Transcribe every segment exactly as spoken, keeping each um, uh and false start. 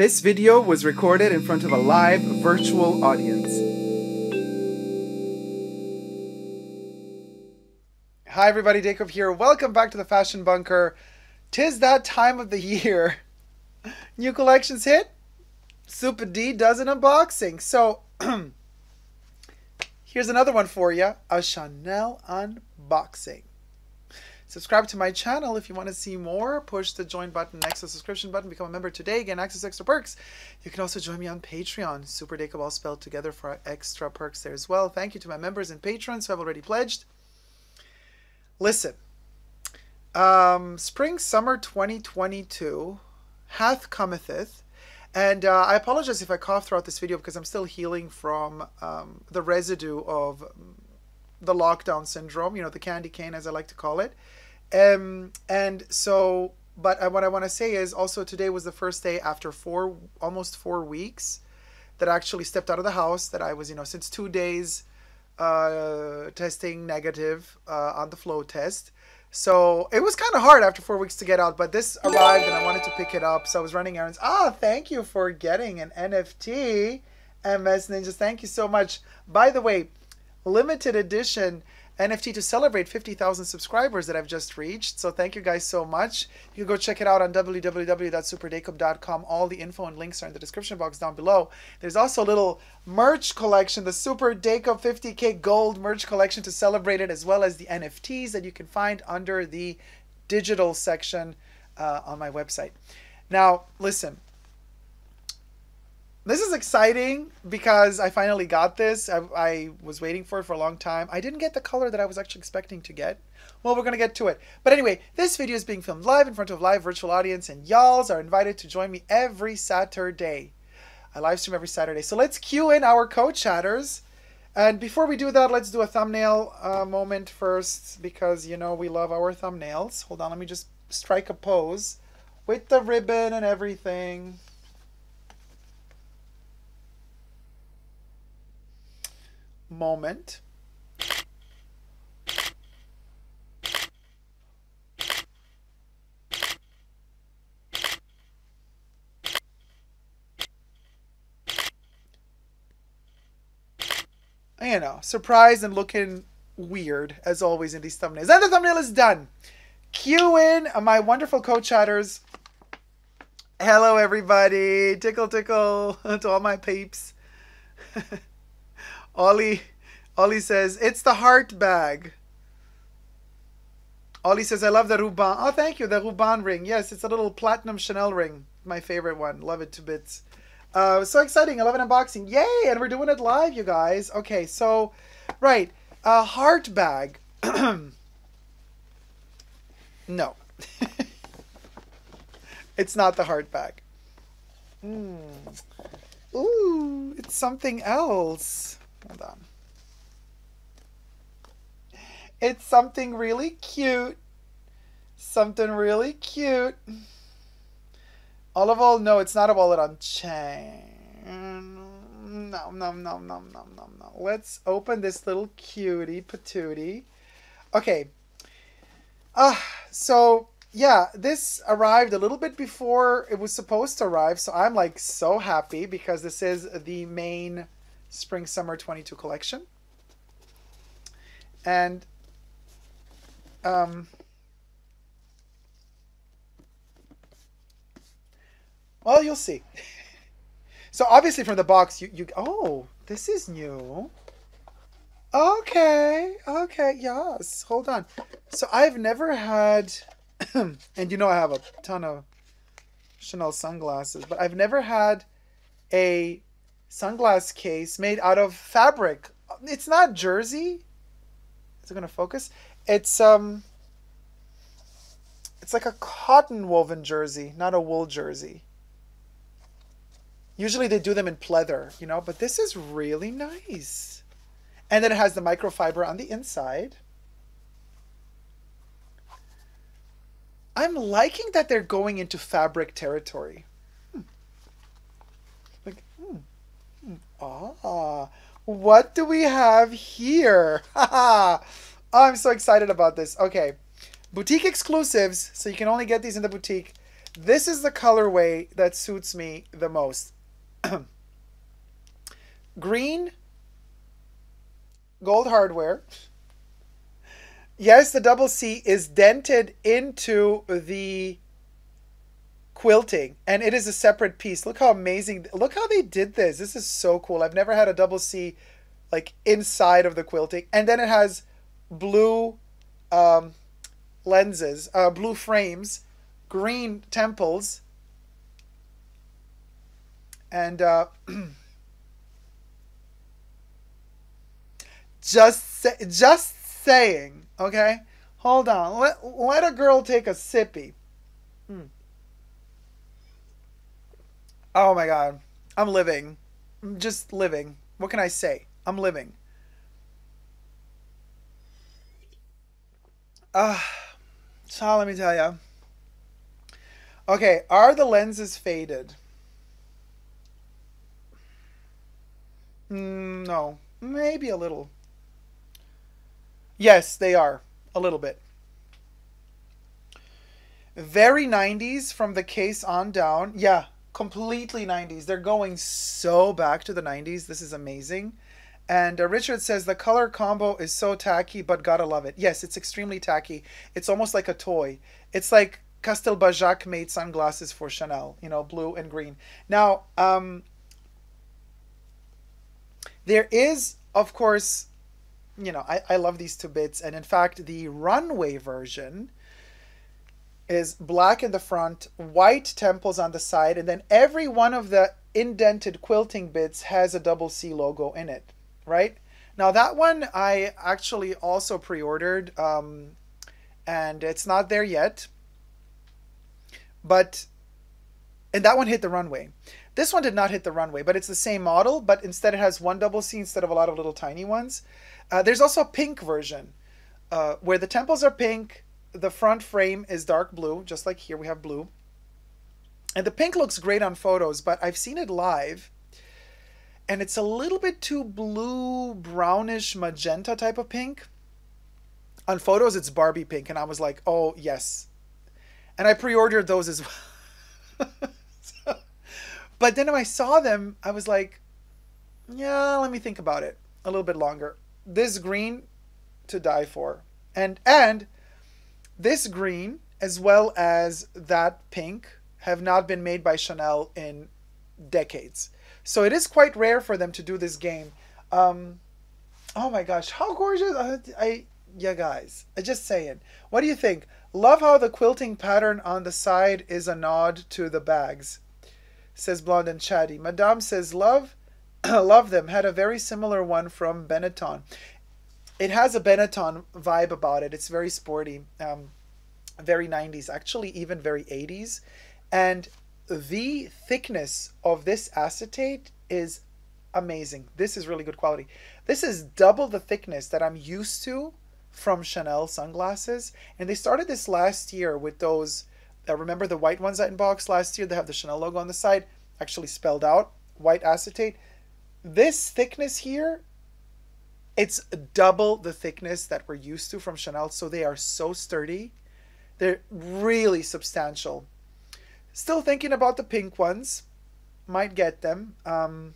This video was recorded in front of a live virtual audience. Hi everybody, Dacob here. Welcome back to the Fashion Bunker. Tis that time of the year. New collections hit. Super D does an unboxing. So here's another one for you, a Chanel unboxing. Subscribe to my channel if you want to see more. Push the join button next to the subscription button. Become a member today. Gain access to extra perks. You can also join me on Patreon. Super Dacob all spelled together for extra perks there as well. Thank you to my members and patrons who have already pledged. Listen. Um, spring, summer twenty twenty-two hath cometh. And uh, I apologize if I cough throughout this video because I'm still healing from um, the residue of the lockdown syndrome, you know, the candy cane, as I like to call it. Um, and so, but I, what I want to say is also today was the first day after four, almost four weeks that I actually stepped out of the house, that I was, you know, since two days uh, testing negative uh, on the flow test. So it was kind of hard after four weeks to get out, but this arrived and I wanted to pick it up. So I was running errands. Ah, thank you for getting an N F T, M S Ninjas. Thank you so much. By the way, limited edition N F T to celebrate fifty thousand subscribers that I've just reached. So thank you guys so much. You can go check it out on w w w dot super dacob dot com. All the info and links are in the description box down below. There's also a little merch collection, the Super Dacob fifty K gold merch collection to celebrate it, as well as the N F Ts that you can find under the digital section uh, on my website. Now, listen. This is exciting because I finally got this. I, I was waiting for it for a long time. I didn't get the color that I was actually expecting to get. Well, we're going to get to it. But anyway, this video is being filmed live in front of a live virtual audience, and y'alls are invited to join me every Saturday. I live stream every Saturday. So let's cue in our co-chatters. And before we do that, let's do a thumbnail uh, moment first because, you know, we love our thumbnails. Hold on, let me just strike a pose with the ribbon and everything. Moment. You know, surprised and looking weird as always in these thumbnails. And the thumbnail is done. Cue in my wonderful co-chatters. Hello everybody. Tickle tickle to all my peeps. Ollie, Ollie says, it's the heart bag. Ollie says, I love the ruban. Oh, thank you. The ruban ring. Yes, it's a little platinum Chanel ring. My favorite one. Love it to bits. Uh, so exciting. I love an unboxing. Yay. And we're doing it live, you guys. Okay. So, right. Uh, heart bag. No. It's not the heart bag. Mm. Ooh, it's something else. Hold on. It's something really cute. Something really cute. All of all, no, it's not a wallet on chain. No, no, no, no, no, no, no. Let's open this little cutie patootie. Okay. Ah, uh, so yeah, this arrived a little bit before it was supposed to arrive. So I'm like so happy because this is the main Spring Summer twenty-two collection, and um, well, you'll see. So obviously from the box, you you oh, this is new. Okay, okay, yes. Hold on. So I've never had, and you know I have a ton of Chanel sunglasses, but I've never had a sunglass case made out of fabric. It's not jersey. Is it gonna focus? It's um it's like a cotton woven jersey, not a wool jersey. Usually they do them in pleather, you know, but this is really nice. And then it has the microfiber on the inside. I'm liking that they're going into fabric territory. Hmm. Like, hmm. Ah, what do we have here? Oh, I'm so excited about this. Okay, boutique exclusives. So you can only get these in the boutique. This is the colorway that suits me the most. Green, gold hardware. Yes, the double C is dented into the quilting, and it is a separate piece. Look how amazing, look how they did this. This is so cool. I've never had a double C like inside of the quilting. And then it has blue um, lenses, uh, blue frames, green temples, and uh, just say, just saying, okay, hold on, let, let a girl take a sippy. Hmm. Oh my God, I'm living, I'm just living. What can I say? I'm living. Uh, so let me tell you. Okay, are the lenses faded? Mm, no, maybe a little. Yes, they are, a little bit. Very nineties from the case on down. Yeah, completely nineties. They're going so back to the nineties. This is amazing. And uh, Richard says, the color combo is so tacky, but gotta love it. Yes, it's extremely tacky. It's almost like a toy. It's like Castelbajac made sunglasses for Chanel, you know, blue and green. Now, um, there is, of course, you know, I, I love these two bits. And in fact, the runway version is black in the front, white temples on the side, and then every one of the indented quilting bits has a double C logo in it. Right now, that one I actually also pre-ordered, um, and it's not there yet. But and that one hit the runway. This one did not hit the runway, but it's the same model. But instead, it has one double C instead of a lot of little tiny ones. Uh, there's also a pink version uh, where the temples are pink, the front frame is dark blue, just like here we have blue. And the pink looks great on photos, but I've seen it live. And it's a little bit too blue, brownish, magenta type of pink. On photos, it's Barbie pink. And I was like, oh, yes. And I pre-ordered those as well. So, but then when I saw them, I was like, yeah, let me think about it a little bit longer. This green to die for. And, and this green, as well as that pink, have not been made by Chanel in decades. So it is quite rare for them to do this game. Um, oh my gosh, how gorgeous. I, I, yeah, guys, I just saying. What do you think? Love how the quilting pattern on the side is a nod to the bags, says Blonde and Chatty. Madame says, love, love them. Had a very similar one from Benetton. It has a Benetton vibe about it. It's very sporty, um, very nineties, actually even very eighties. And the thickness of this acetate is amazing. This is really good quality. This is double the thickness that I'm used to from Chanel sunglasses. And they started this last year with those, uh, remember the white ones that inboxed last year? They have the Chanel logo on the side, actually spelled out, white acetate. This thickness here, it's double the thickness that we're used to from Chanel. So they are so sturdy. They're really substantial. Still thinking about the pink ones. Might get them. Um,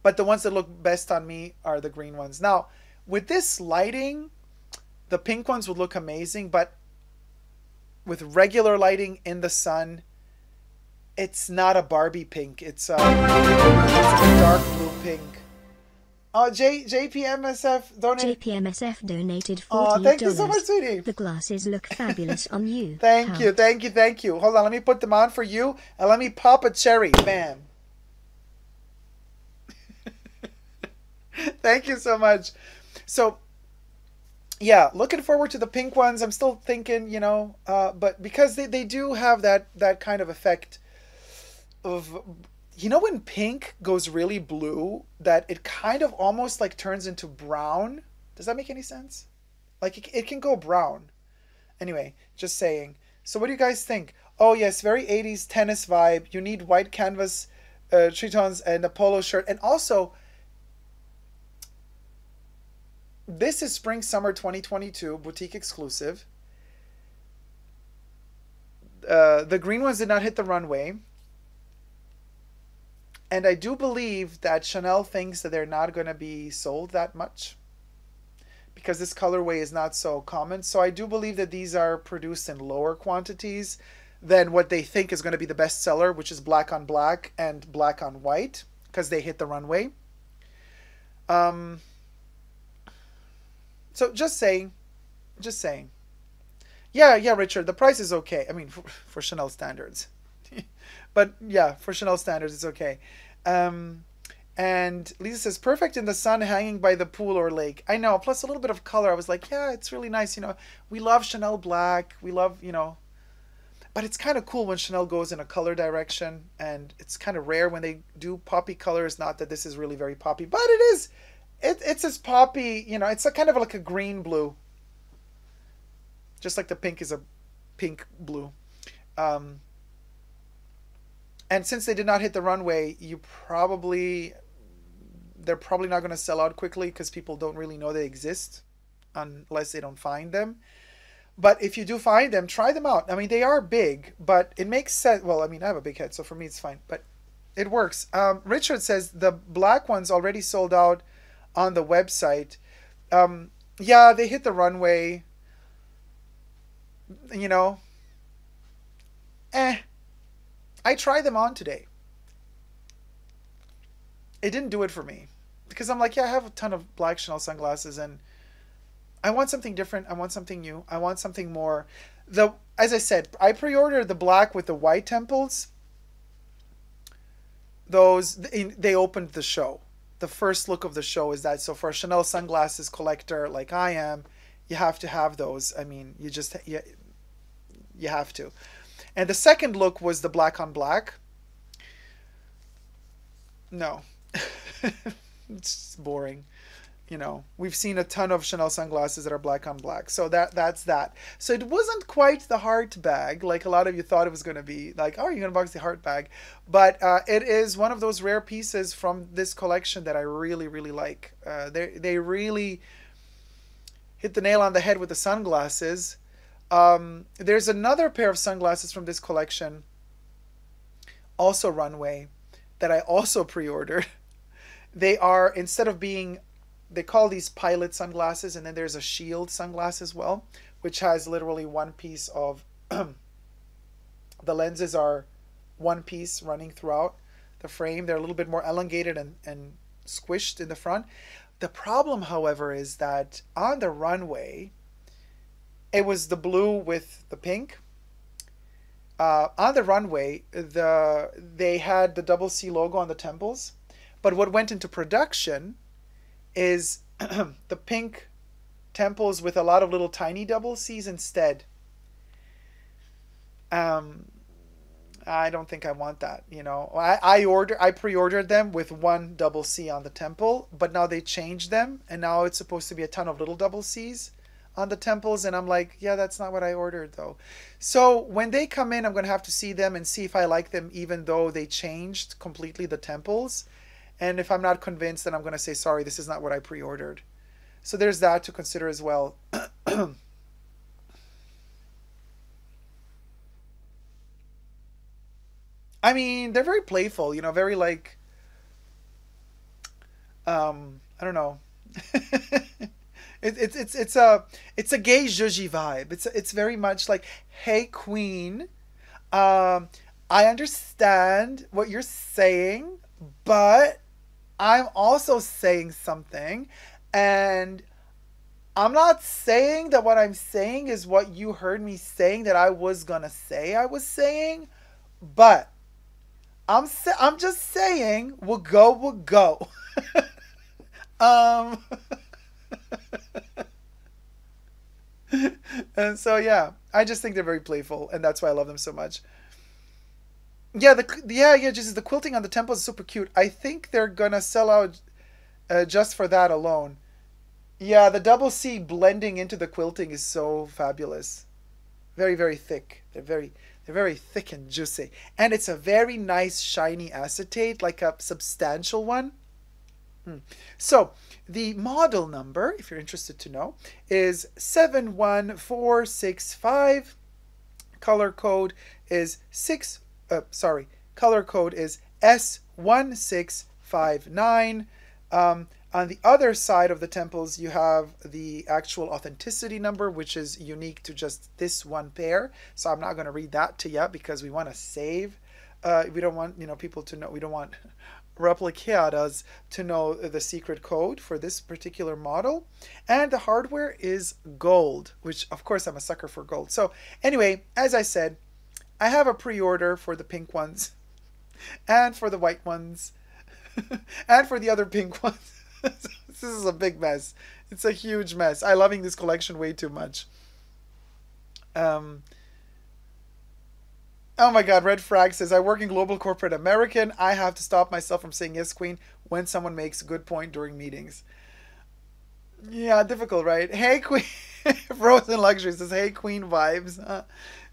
but the ones that look best on me are the green ones. Now, with this lighting, the pink ones would look amazing. But with regular lighting in the sun, it's not a Barbie pink. It's a, it's a dark blue pink. Oh, J JPMSF donated. J P M S F donated forty dollars. Oh, thank you so much, sweetie. The glasses look fabulous on you. Thank How? you, thank you, thank you. Hold on, let me put them on for you, and let me pop a cherry, bam. Thank you so much. So, yeah, looking forward to the pink ones. I'm still thinking, you know, uh, but because they they do have that that kind of effect of. You know when pink goes really blue, that it kind of almost like turns into brown? Does that make any sense? Like it, it can go brown. Anyway, just saying. So what do you guys think? Oh yes, very eighties tennis vibe. You need white canvas uh, tritons and a polo shirt. And also, this is Spring Summer twenty twenty-two, boutique exclusive. Uh, the green ones did not hit the runway. And I do believe that Chanel thinks that they're not going to be sold that much, because this colorway is not so common. So I do believe that these are produced in lower quantities than what they think is going to be the best seller, which is black on black and black on white, because they hit the runway. Um, so just saying, just saying. Yeah, yeah, Richard, the price is okay. I mean, for, for Chanel standards. But yeah, for Chanel standards, it's okay. Um, and Lisa says, perfect in the sun, hanging by the pool or lake. I know, plus a little bit of color. I was like, yeah, it's really nice. You know, we love Chanel black. We love, you know. But it's kind of cool when Chanel goes in a color direction. And it's kind of rare when they do poppy colors. Not that this is really very poppy, but it is. It, it's as poppy, you know, it's a kind of like a green blue. Just like the pink is a pink blue. Um, and since they did not hit the runway, you probably, they're probably not going to sell out quickly because people don't really know they exist unless they don't find them. But if you do find them, try them out. I mean, they are big, but it makes sense. Well, I mean, I have a big head, so for me it's fine, but it works. Um, Richard says the black ones already sold out on the website. Um, yeah, they hit the runway. You know, eh, I tried them on today. It didn't do it for me because I'm like, yeah, I have a ton of black Chanel sunglasses and I want something different. I want something new. I want something more. The, as I said, I pre-ordered the black with the white temples. Those, they opened the show. The first look of the show is that. So for a Chanel sunglasses collector like I am, you have to have those. I mean, you just, you, you have to. And the second look was the black on black. No, it's boring. You know, we've seen a ton of Chanel sunglasses that are black on black. So that that's that. So it wasn't quite the heart bag like a lot of you thought it was going to be. Like, oh, you're going to box the heart bag. But uh, it is one of those rare pieces from this collection that I really, really like. Uh, they they really... hit the nail on the head with the sunglasses. Um, there's another pair of sunglasses from this collection, also runway, that I also pre-ordered. They are, instead of being, they call these pilot sunglasses, and then there's a shield sunglass as well, which has literally one piece of, the lenses are one piece running throughout the frame. They're a little bit more elongated and, and squished in the front. The problem, however, is that on the runway, it was the blue with the pink. Uh, on the runway, the they had the double C logo on the temples. But what went into production is the pink temples with a lot of little tiny double Cs instead. Um, I don't think I want that, you know. I, I order I pre-ordered them with one double C on the temple, but now they changed them and now it's supposed to be a ton of little double C's on the temples, and I'm like, yeah, that's not what I ordered though. So when they come in, I'm going to have to see them and see if I like them, even though they changed completely the temples. And if I'm not convinced, then I'm going to say, sorry, this is not what I pre-ordered. So there's that to consider as well. I mean, they're very playful, you know, very like, um, I don't know. it, it, it's it's a it's a gay zhuzhi vibe. It's it's very much like, hey queen, um, I understand what you're saying, but I'm also saying something, and I'm not saying that what I'm saying is what you heard me saying that I was gonna say I was saying, but. I'm I'm just saying, we'll go, we'll go. um, and so, yeah, I just think they're very playful, and that's why I love them so much. Yeah, the yeah, yeah, just the quilting on the temples is super cute. I think they're gonna sell out uh, just for that alone. Yeah, the double C blending into the quilting is so fabulous. Very, very thick. They're very... They're very thick and juicy. And it's a very nice shiny acetate, like a substantial one. Hmm. So the model number, if you're interested to know, is seven one four six five. color code is six. Uh, sorry, color code is S one six five nine. Um, on the other side of the temples, you have the actual authenticity number, which is unique to just this one pair. So I'm not going to read that to you because we want to save. Uh, we don't want, you know, people to know. We don't want replicadas to know the secret code for this particular model. And the hardware is gold, which of course I'm a sucker for gold. So anyway, as I said, I have a pre-order for the pink ones and for the white ones and for the other pink ones. This is a big mess. It's a huge mess. I'm loving this collection way too much. Um, oh my God, Red Frag says, I work in global corporate American. I have to stop myself from saying yes, queen, when someone makes a good point during meetings. Yeah, difficult, right? Hey, queen. Frozen Luxury says, hey, queen vibes. Huh?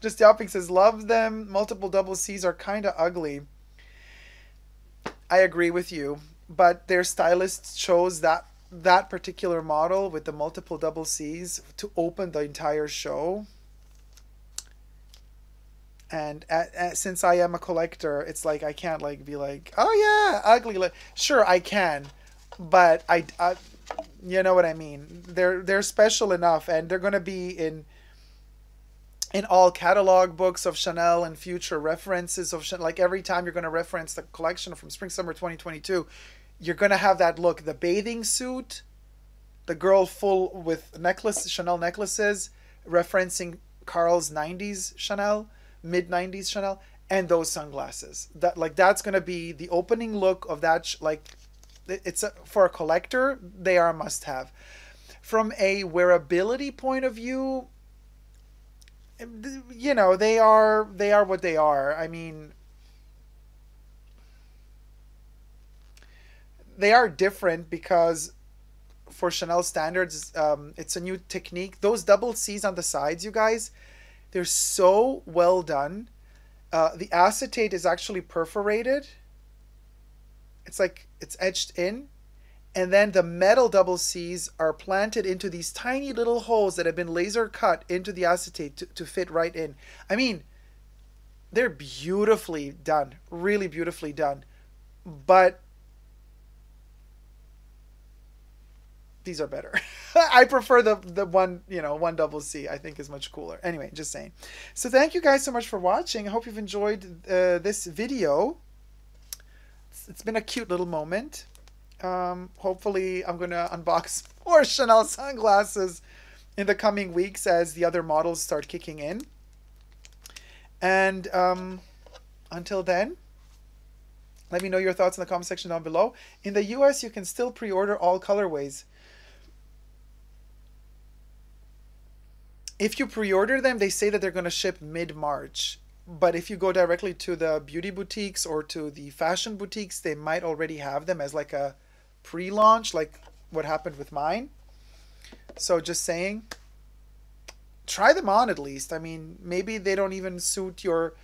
Just Yapping says, love them. Multiple double C's are kind of ugly. I agree with you, but their stylist chose that, that particular model with the multiple double C's to open the entire show. And at, at, since I am a collector, it's like I can't like be like, oh yeah, ugly. Like, sure, I can, but I, I, you know what I mean. They're they're special enough, and they're gonna be in in all catalog books of Chanel and future references of Chanel. Like every time you're gonna reference the collection from Spring Summer twenty twenty-two, you're gonna have that look: the bathing suit, the girl full with necklace Chanel necklaces, referencing Carl's nineties Chanel. mid nineties Chanel, and those sunglasses. That like that's gonna be the opening look of that. Sh like it's a, for a collector, they are a must have. From a wearability point of view, you know, they are they are what they are. I mean, they are different because for Chanel standards, um, it's a new technique. Those double C's on the sides, you guys. They're so well done. Uh, the acetate is actually perforated. It's like it's etched in. And then the metal double C's are planted into these tiny little holes that have been laser cut into the acetate to, to fit right in. I mean, they're beautifully done, really beautifully done. But these are better. I prefer the the one, you know, one double C, I think is much cooler. Anyway, just saying. So thank you guys so much for watching. I hope you've enjoyed uh, this video. It's, it's been a cute little moment. Um, hopefully I'm going to unbox more Chanel sunglasses in the coming weeks as the other models start kicking in. And um, until then, let me know your thoughts in the comment section down below. In the U S, you can still pre-order all colorways. If you pre-order them, they say that they're going to ship mid-March. But if you go directly to the beauty boutiques or to the fashion boutiques, they might already have them as like a pre-launch, like what happened with mine. So just saying, try them on at least. I mean, maybe they don't even suit your,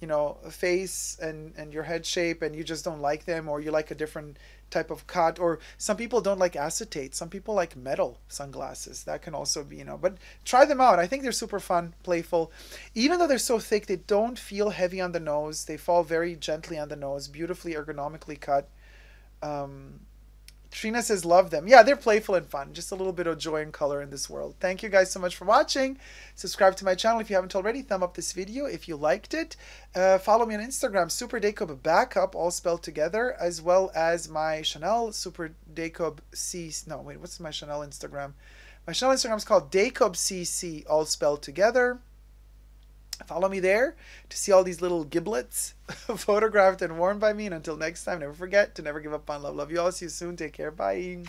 you know, face and, and your head shape, and you just don't like them, or you like a different type of cut, or some people don't like acetate. Some people like metal sunglasses. That can also be, you know, but try them out. I think they're super fun, playful. Even though they're so thick, they don't feel heavy on the nose. They fall very gently on the nose, beautifully ergonomically cut. Um, Trina says, love them. Yeah, they're playful and fun. Just a little bit of joy and color in this world. Thank you guys so much for watching. Subscribe to my channel if you haven't already. Thumb up this video if you liked it. Uh, follow me on Instagram, SuperDacobBackup, all spelled together, as well as my Chanel, SuperDacobCC. No, wait, what's my Chanel Instagram? My Chanel Instagram is called DacobCC, all spelled together. Follow me there to see all these little giblets photographed and worn by me. And until next time, never forget to never give up on love. Love you all. See you soon. Take care. Bye.